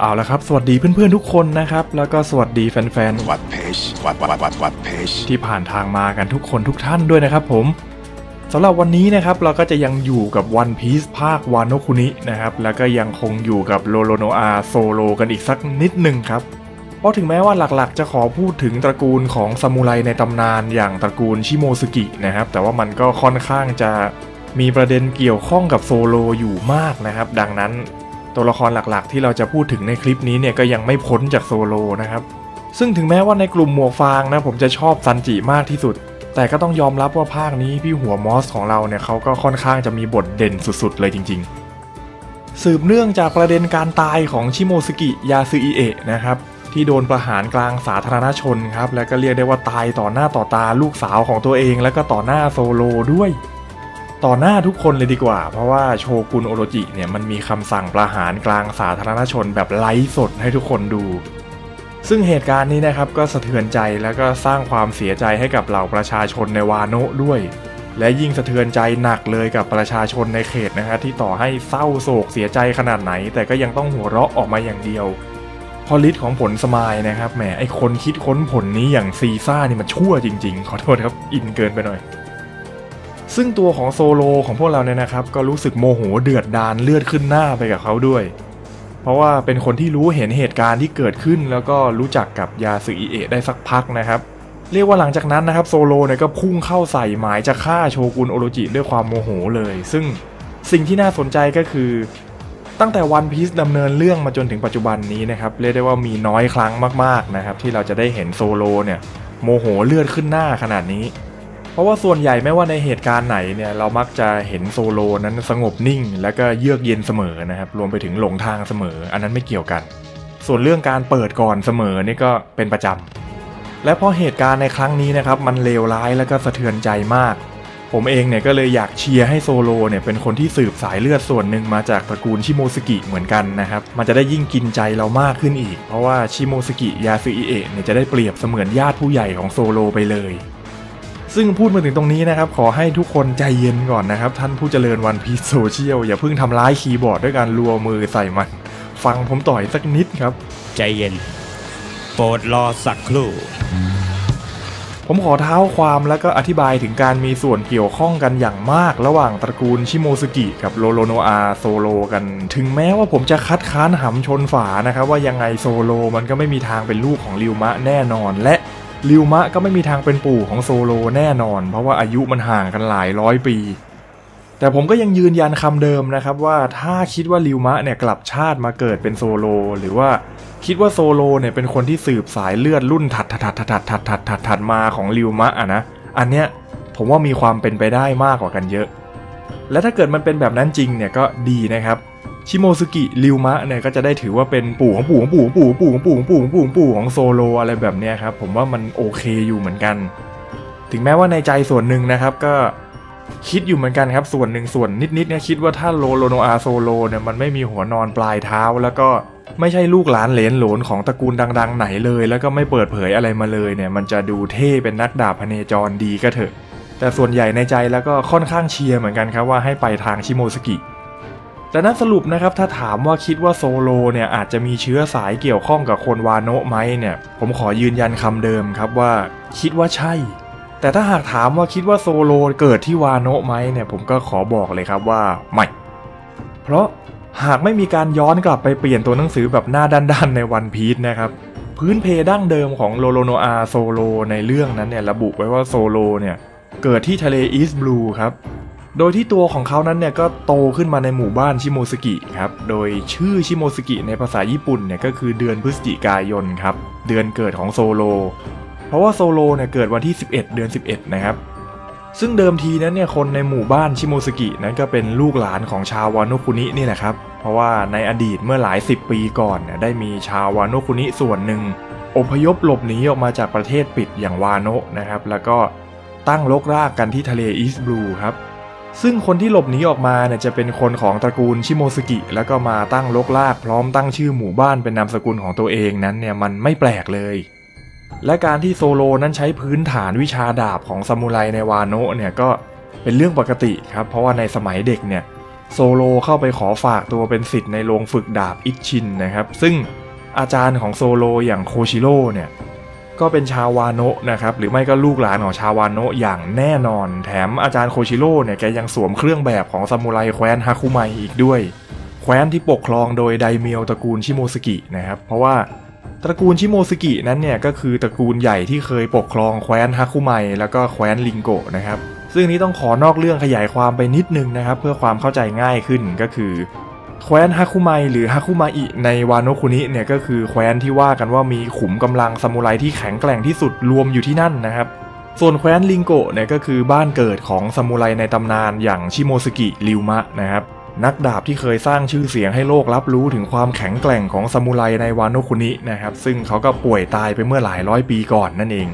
เอาละครับสวัสดีเพื่อนๆทุกคนนะครับแล้วก็สวัสดีแฟนๆ One Piece ที่ผ่านทางมากันทุกคนทุกท่านด้วยนะครับผมสำหรับวันนี้นะครับเราก็จะยังอยู่กับ One Piece ภาควาโนคุนินะครับแล้วก็ยังคงอยู่กับโรโรโนอาโซโลกันอีกสักนิดหนึ่งครับเพราะถึงแม้ว่าหลักๆจะขอพูดถึงตระกูลของซามูไรในตำนานอย่างตระกูลชิโมซุกินะครับแต่ว่ามันก็ค่อนข้างจะมีประเด็นเกี่ยวข้องกับโซโลอยู่มากนะครับดังนั้นตัวละครหลักๆที่เราจะพูดถึงในคลิปนี้เนี่ยก็ยังไม่พ้นจากโซโลนะครับซึ่งถึงแม้ว่าในกลุ่มหมวกฟางนะผมจะชอบซันจิมากที่สุดแต่ก็ต้องยอมรับว่าภาคนี้พี่หัวมอสของเราเนี่ยเขาก็ค่อนข้างจะมีบทเด่นสุดๆเลยจริงๆสืบเนื่องจากประเด็นการตายของชิโมซุกิยาซึอิเอะนะครับที่โดนประหารกลางสาธารณชนครับและก็เรียกได้ว่าตายต่อหน้าต่อตาลูกสาวของตัวเองและก็ต่อหน้าโซโลด้วยต่อหน้าทุกคนเลยดีกว่าเพราะว่าโชกุนโอโรจิเนี่ยมันมีคำสั่งประหารกลางสาธารณชนแบบไลฟ์สดให้ทุกคนดูซึ่งเหตุการณ์นี้นะครับก็สะเทือนใจแล้วก็สร้างความเสียใจให้กับเหล่าประชาชนในวาโนะด้วยและยิ่งสะเทือนใจหนักเลยกับประชาชนในเขตนะครับที่ต่อให้เศร้าโศกเสียใจขนาดไหนแต่ก็ยังต้องหัวเราะออกมาอย่างเดียวพอลิสของผลสมายนะครับแหมไอคนคิดค้นผลนี้อย่างซีซ่านี่มันชั่วจริงๆขอโทษครับอินเกินไปหน่อยซึ่งตัวของโซโลของพวกเราเนี่ยนะครับก็รู้สึกโมโหเดือดดาลเลือดขึ้นหน้าไปกับเขาด้วยเพราะว่าเป็นคนที่รู้เห็นเหตุการณ์ที่เกิดขึ้นแล้วก็รู้จักกับยาสึอิเอะได้สักพักนะครับเรียกว่าหลังจากนั้นนะครับโซโลเนี่ยก็พุ่งเข้าใส่หมายจะฆ่าโชกุนโอโรจิด้วยความโมโหเลยซึ่งสิ่งที่น่าสนใจก็คือตั้งแต่วันพีซดำเนินเรื่องมาจนถึงปัจจุบันนี้นะครับเรียกได้ว่ามีน้อยครั้งมากๆนะครับที่เราจะได้เห็นโซโลเนี่ยโมโหเลือดขึ้นหน้าขนาดนี้เพราะว่าส่วนใหญ่ไม่ว่าในเหตุการณ์ไหนเนี่ยเรามักจะเห็นโซโลนั้นสงบนิ่งแล้วก็เยือกเย็นเสมอนะครับรวมไปถึงหลงทางเสมออันนั้นไม่เกี่ยวกันส่วนเรื่องการเปิดก่อนเสมอนี่ก็เป็นประจำและพอเหตุการณ์ในครั้งนี้นะครับมันเลวร้ายและก็สะเทือนใจมากผมเองเนี่ยก็เลยอยากเชียร์ให้โซโลเนี่ยเป็นคนที่สืบสายเลือดส่วนหนึ่งมาจากตระกูลชิโมซุกิเหมือนกันนะครับมันจะได้ยิ่งกินใจเรามากขึ้นอีกเพราะว่าชิโมซุกิยาซึอิเอะเนี่ยจะได้เปรียบเสมือนญาติผู้ใหญ่ของโซโลไปเลยซึ่งพูดมาถึงตรงนี้นะครับขอให้ทุกคนใจเย็นก่อนนะครับท่านผู้เจริญวันพีซโซเชียลอย่าเพิ่งทำร้ายคีย์บอร์ดด้วยการรัวมือใส่มันฟังผมต่อยสักนิดครับใจเย็นโปรดรอสักครู่ผมขอเท้าความแล้วก็อธิบายถึงการมีส่วนเกี่ยวข้องกันอย่างมากระหว่างตระกูลชิโมซุกิกับโรโรโนอาโซโลกันถึงแม้ว่าผมจะคัดค้านหำชนฝานะครับว่ายังไงโซโลมันก็ไม่มีทางเป็นลูกของริวมะแน่นอนและริวมะก็ไม่มีทางเป็นปู่ของโซโลแน่นอนเพราะว่าอายุมันห่างกันหลายร้อยปีแต่ผมก็ยังยืนยันคำเดิมนะครับว่าถ้าคิดว่าริวมะเนี่ยกลับชาติมาเกิดเป็นโซโลหรือว่าคิดว่าโซโลเนี่ยเป็นคนที่สืบสายเลือดรุ่นถัดมาของริวมะอ่ะนะอันเนี้ยผมว่ามีความเป็นไปได้มากกว่ากันเยอะและถ้าเกิดมันเป็นแบบนั้นจริงเนี่ยก็ดีนะครับชิโมซุกิริวมะเนี่ยก็จะได้ถือว่าเป็นปู่ของโซโลอะไรแบบเนี้ยครับผมว่ามันโอเคอยู่เหมือนกันถึงแม้ว่าในใจส่วนหนึ่งนะครับก็คิดอยู่เหมือนกันครับส่วนนิดๆเนี่ยคิดว่าถ้าโรโรโนอาโซโลเนี่ยมันไม่มีหัวนอนปลายเท้าแล้วก็ไม่ใช่ลูกหลานเหลนหลนของตระกูลดังๆไหนเลยแล้วก็ไม่เปิดเผยอะไรมาเลยเนี่ยมันจะดูเท่เป็นนักดาบพเนจรดีก็เถอะแต่ส่วนใหญ่ในใจแล้วก็ค่อนข้างเชียร์เหมือนกันครับว่าให้ไปทางชิโมซุกิแต่นั้นสรุปนะครับถ้าถามว่าคิดว่าโซโลเนี่ยอาจจะมีเชื้อสายเกี่ยวข้องกับคนวาโนะไหมเนี่ยผมขอยืนยันคำเดิมครับว่าคิดว่าใช่แต่ถ้าหากถามว่าคิดว่าโซโลเกิดที่วาโนะไหมเนี่ยผมก็ขอบอกเลยครับว่าไม่เพราะหากไม่มีการย้อนกลับไปเปลี่ยนตัวหนังสือแบบหน้าด้านๆในวันพีซนะครับพื้นเพดั้งเดิมของโรโรโนอาโซโลในเรื่องนั้นเนี่ยระบุไว้ว่าโซโลเนี่ยเกิดที่ทะเลอีสต์บลูครับโดยที่ตัวของเขานั้นเนี่ยก็โตขึ้นมาในหมู่บ้านชิโมซุกิครับโดยชื่อชิโมซุกิในภาษาญี่ปุ่นเนี่ยก็คือเดือนพฤศจิกายนครับเดือนเกิดของโซโลเพราะว่าโซโลเนี่ยเกิดวันที่11เดือน11นะครับซึ่งเดิมทีนั้นเนี่ยคนในหมู่บ้านชิโมซุกินั้นก็เป็นลูกหลานของชาววาโนะคุนินี่แหละครับเพราะว่าในอดีตเมื่อหลาย10ปีก่อนเนี่ยได้มีชาววาโนะคุนิส่วนหนึ่งอพยพหลบหนีออกมาจากประเทศปิดอย่างวาโนะนะครับแล้วก็ตั้งรกรากกันที่ทะเลอีสต์บลูครับซึ่งคนที่หลบหนีออกมาเนี่ยจะเป็นคนของตระกูลชิโมซุกิแล้วก็มาตั้งรกรากพร้อมตั้งชื่อหมู่บ้านเป็นนามสกุลของตัวเองนั้นเนี่ยมันไม่แปลกเลยและการที่โซโลนั้นใช้พื้นฐานวิชาดาบของซามูไรในวาโนะเนี่ยก็เป็นเรื่องปกติครับเพราะว่าในสมัยเด็กเนี่ย โซโลเข้าไปขอฝากตัวเป็นศิษย์ในโรงฝึกดาบอิชชินนะครับซึ่งอาจารย์ของโซโลอย่างโคชิโร่เนี่ยก็เป็นชาววาโนะนะครับหรือไม่ก็ลูกหลานของชาววาโนะอย่างแน่นอนแถมอาจารย์โคชิโร่เนี่ยแกยังสวมเครื่องแบบของซามูไรแคว้นฮาคุไมอีกด้วยแคว้นที่ปกครองโดยไดเมียวตระกูลชิโมซึกินะครับเพราะว่าตระกูลชิโมซึกินั้นเนี่ยก็คือตระกูลใหญ่ที่เคยปกครองแคว้นฮาคุไมแล้วก็แคว้นริงโกะนะครับซึ่งนี้ต้องขอนอกเรื่องขยายความไปนิดนึงนะครับเพื่อความเข้าใจง่ายขึ้นก็คือแคว้นฮาคุไมหรือฮาคุมาอิในวาโนะคุนิเนี่ยก็คือแคว้นที่ว่ากันว่ามีขุมกำลังซามูไรที่แข็งแกร่งที่สุดรวมอยู่ที่นั่นนะครับส่วนแคว้นริงโกะเนี่ยก็คือบ้านเกิดของซามูไรในตำนานอย่างชิโมซึกิริวมะนะครับนักดาบที่เคยสร้างชื่อเสียงให้โลกรับรู้ถึงความแข็งแกร่งของซามูไรในวาโนะคุนินะครับซึ่งเขาก็ป่วยตายไปเมื่อหลายร้อยปีก่อนนั่นเอง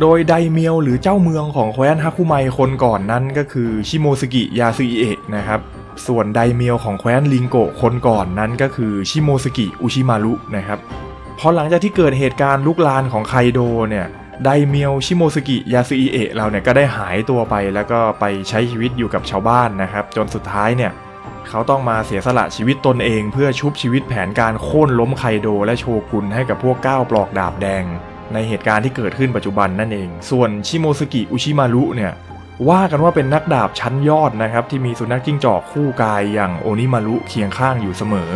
โดยไดเมียวหรือเจ้าเมืองของแคว้นฮาคุไมคนก่อนนั้นก็คือชิโมซึกิยาซึอิเอะนะครับส่วนไดเมียวของแคว้นริงโกะคนก่อนนั้นก็คือชิโมซึกิอุชิมารุนะครับพอหลังจากที่เกิดเหตุการณ์ลุกลานของไคโดเนี่ยไดเมียวชิโมซึกิยาซึอิเอะเราเนี่ยก็ได้หายตัวไปแล้วก็ไปใช้ชีวิตอยู่กับชาวบ้านนะครับจนสุดท้ายเนี่ยเขาต้องมาเสียสละชีวิตตนเองเพื่อชุบชีวิตแผนการโค่นล้มไคโดและโชกุนให้กับพวกก้าวปลอกดาบแดงในเหตุการณ์ที่เกิดขึ้นปัจจุบันนั่นเองส่วนชิโมซึกิอุชิมารุเนี่ยว่ากันว่าเป็นนักดาบชั้นยอดนะครับที่มีสุนัขจิ้งจอกคู่กายอย่างโอนิมารุเคียงข้างอยู่เสมอ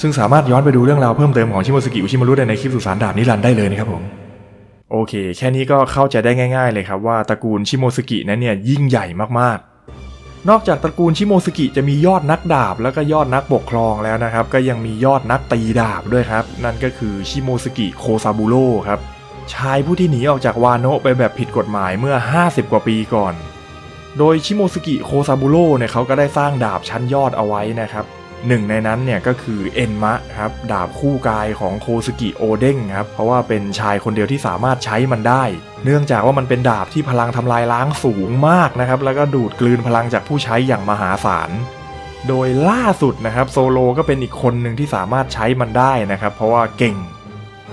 ซึ่งสามารถย้อนไปดูเรื่องราวเพิ่มเติมของชิโมซึกิอุชิมารุได้ในคลิปสุสานดาบนิรันดร์ได้เลยนะครับผมโอเคแค่นี้ก็เข้าใจได้ง่ายๆเลยครับว่าตระกูลชิโมซึกินั้นเนี่ยยิ่งใหญ่มากๆนอกจากตระกูลชิโมซึกิจะมียอดนักดาบแล้วก็ยอดนักปกครองแล้วนะครับก็ยังมียอดนักตีดาบด้วยครับนั่นก็คือชิโมซึกิโคซาบุโร่ครับชายผู้ที่หนีออกจากวาโนะไปแบบผิดกฎหมายเมื่อ50กว่าปีก่อนโดยชิโมซึกิโคซาบุโร่เนี่ยเขาก็ได้สร้างดาบชั้นยอดเอาไว้นะครับหนึ่งในนั้นเนี่ยก็คือเอ็นมะครับดาบคู่กายของโคซึกิโอเด้งครับเพราะว่าเป็นชายคนเดียวที่สามารถใช้มันได้เนื่องจากว่ามันเป็นดาบที่พลังทำลายล้างสูงมากนะครับแล้วก็ดูดกลืนพลังจากผู้ใช้อย่างมหาศาลโดยล่าสุดนะครับโซโลก็เป็นอีกคนหนึ่งที่สามารถใช้มันได้นะครับเพราะว่าเก่ง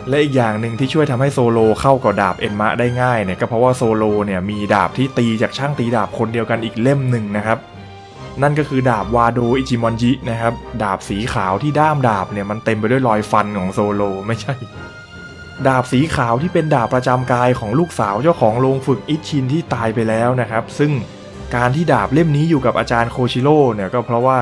และอีกอย่างหนึ่งที่ช่วยทำให้โซโลเข้ากับดาบเอ็นมะได้ง่ายเนี่ยก็เพราะว่าโซโลเนี่ยมีดาบที่ตีจากช่างตีดาบคนเดียวกันอีกเล่มหนึ่งนะครับนั่นก็คือดาบวาโดอิจิมอนจินะครับดาบสีขาวที่ด้ามดาบเนี่ยมันเต็มไปด้วยรอยฟันของโซโลไม่ใช่ดาบสีขาวที่เป็นดาบประจำกายของลูกสาวเจ้าของโรงฝึกอิชชินที่ตายไปแล้วนะครับซึ่งการที่ดาบเล่มนี้อยู่กับอาจารย์โคชิโร่เนี่ยก็เพราะว่า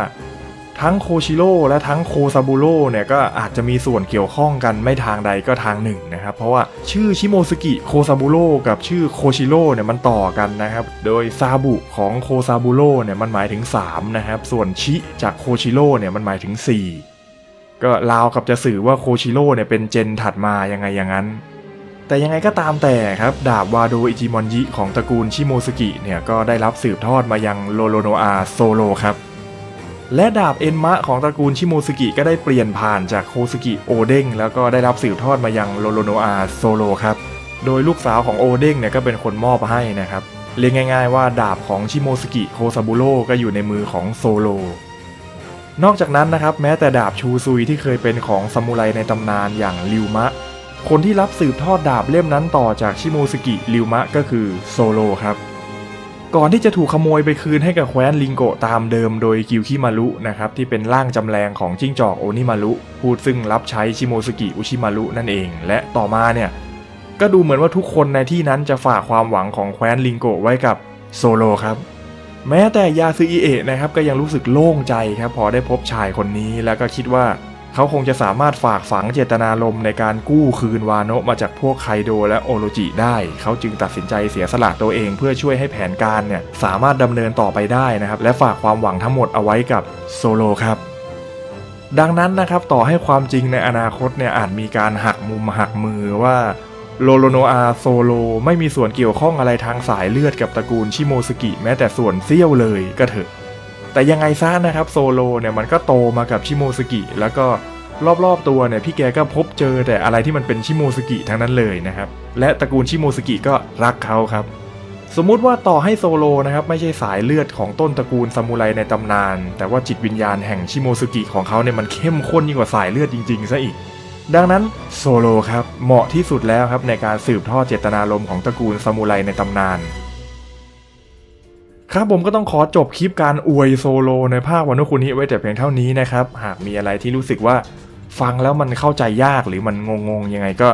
ทั้งโคชิโร่และทั้งโคซาบุโร่เนี่ยก็อาจจะมีส่วนเกี่ยวข้องกันไม่ทางใดก็ทางหนึ่งนะครับเพราะว่าชื่อชิโมซึกิโคซาบุโร่กับชื่อโคชิโร่เนี่ยมันต่อกันนะครับโดยซาบุของโคซาบุโร่เนี่ยมันหมายถึง3นะครับส่วนชิจากโคชิโร่เนี่ยมันหมายถึง4ก็ราวกับจะสื่อว่าโคชิโร่เนี่ยเป็นเจนถัดมายังไงอย่างนั้นแต่ยังไงก็ตามแต่ครับดาบวาโดอิจิมอนจิของตระกูลชิโมซึกิเนี่ยก็ได้รับสืบทอดมายังโรโรโนอาโซโลครับและดาบเอ็นมะของตระกูลชิโมซึกิก็ได้เปลี่ยนผ่านจากโคซึกิโอเด้งแล้วก็ได้รับสืบทอดมายังโรโรโนอาโซโลครับโดยลูกสาวของโอเด้งเนี่ยก็เป็นคนมอบให้นะครับเรียกง่ายๆว่าดาบของชิโมซึกิโคซาบุโร่ก็อยู่ในมือของโซโลนอกจากนั้นนะครับแม้แต่ดาบชูซุยที่เคยเป็นของซามูไรในตำนานอย่างริวมะคนที่รับสืบทอดดาบเล่มนั้นต่อจากชิโมซึกิริวมะก็คือโซโลครับก่อนที่จะถูกขโมยไปคืนให้กับแคว้นริงโกะตามเดิมโดยกิวคิมารุนะครับที่เป็นร่างจำแรงของจิ้งจอกโอนิมารุผู้ซึ่งรับใช้ชิโมซึกิอุชิมารุนั่นเองและต่อมาเนี่ยก็ดูเหมือนว่าทุกคนในที่นั้นจะฝากความหวังของแคว้นริงโกะไว้กับโซโลครับแม้แต่ยาซึอิเอะนะครับก็ยังรู้สึกโล่งใจครับพอได้พบชายคนนี้แล้วก็คิดว่าเขาคงจะสามารถฝากฝังเจตนารมณ์ในการกู้คืนวาโนะมาจากพวกไคโดและโอโรจิได้เขาจึงตัดสินใจเสียสละตัวเองเพื่อช่วยให้แผนการเนี่ยสามารถดำเนินต่อไปได้นะครับและฝากความหวังทั้งหมดเอาไว้กับโซโลครับดังนั้นนะครับต่อให้ความจริงในอนาคตเนี่ยอาจมีการหักมุมหักมือว่าโรโรโนอาโซโลไม่มีส่วนเกี่ยวข้องอะไรทางสายเลือดกับตระกูลชิโมซึกิแม้แต่ส่วนเสี้ยวเลยก็เถอะแต่ยังไงซะนะครับโซโลเนี่ยมันก็โตมากับชิโมซึกิแล้วก็รอบๆตัวเนี่ยพี่แกก็พบเจอแต่อะไรที่มันเป็นชิโมซึกิทั้งนั้นเลยนะครับและตระกูลชิโมซึกิก็รักเขาครับสมมุติว่าต่อให้โซโลนะครับไม่ใช่สายเลือดของต้นตระกูลซามูไรในตำนานแต่ว่าจิตวิญญาณแห่งชิโมซึกิของเขาเนี่ยมันเข้มข้นยิ่งกว่าสายเลือดจริงๆซะอีกดังนั้นโซโลครับเหมาะที่สุดแล้วครับในการสืบทอดเจตนารมณ์ของตระกูลซามูไรในตำนาน ครับผมก็ต้องขอจบคลิปการอวยโซโลในภาควาโนะคุนิไว้แต่เพียงเท่านี้นะครับหากมีอะไรที่รู้สึกว่าฟังแล้วมันเข้าใจยากหรือมันงงยังไงก็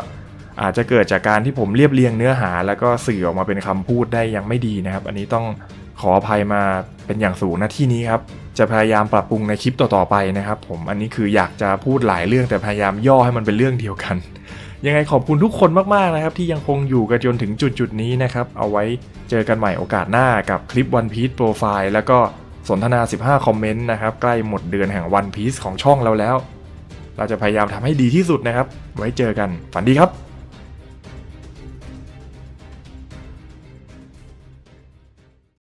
อาจจะเกิดจากการที่ผมเรียบเรียงเนื้อหาแล้วก็สื่อออกมาเป็นคำพูดได้ยังไม่ดีนะครับอันนี้ต้องขออภัยมาเป็นอย่างสูงณที่นี้ครับจะพยายามปรับปรุงในคลิปต่อๆไปนะครับผมอันนี้คืออยากจะพูดหลายเรื่องแต่พยายามย่อให้มันเป็นเรื่องเดียวกันยังไงขอบคุณทุกคนมากๆนะครับที่ยังคงอยู่กันจนถึงจุดนี้นะครับเอาไว้เจอกันใหม่โอกาสหน้ากับคลิป One Piece Profile แล้วก็สนทนา15คอมเมนต์นะครับใกล้หมดเดือนแห่ง One Piece ของช่องเราแล้วเราจะพยายามทำให้ดีที่สุดนะครับไว้เจอกันฝันดีครับ